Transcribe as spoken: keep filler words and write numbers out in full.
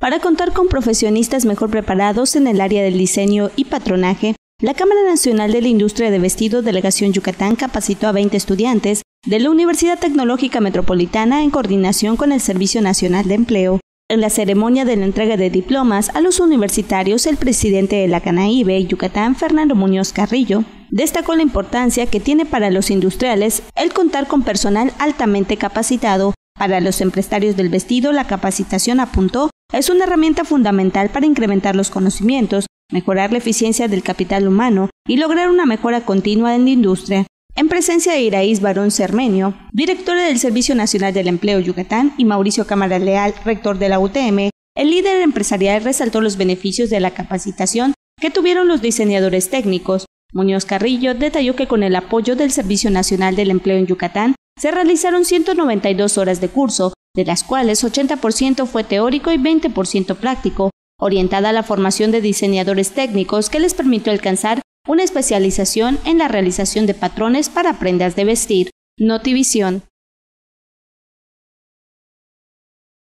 Para contar con profesionistas mejor preparados en el área del diseño y patronaje, la Cámara Nacional de la Industria de Vestido Delegación Yucatán capacitó a veinte estudiantes de la Universidad Tecnológica Metropolitana en coordinación con el Servicio Nacional de Empleo. En la ceremonia de la entrega de diplomas a los universitarios, el presidente de la CANAIBE Yucatán, Fernando Muñoz Carrillo, destacó la importancia que tiene para los industriales el contar con personal altamente capacitado. Para los empresarios del vestido, la capacitación, apuntó, es una herramienta fundamental para incrementar los conocimientos, mejorar la eficiencia del capital humano y lograr una mejora continua en la industria. En presencia de Iraís Barón Cermenio, directora del Servicio Nacional del Empleo Yucatán, y Mauricio Cámara Leal, rector de la U T M, el líder empresarial resaltó los beneficios de la capacitación que tuvieron los diseñadores técnicos. Muñoz Carrillo detalló que con el apoyo del Servicio Nacional del Empleo en Yucatán se realizaron ciento noventa y dos horas de curso, de las cuales ochenta por ciento fue teórico y veinte por ciento práctico, orientada a la formación de diseñadores técnicos que les permitió alcanzar una especialización en la realización de patrones para prendas de vestir. Notivisión.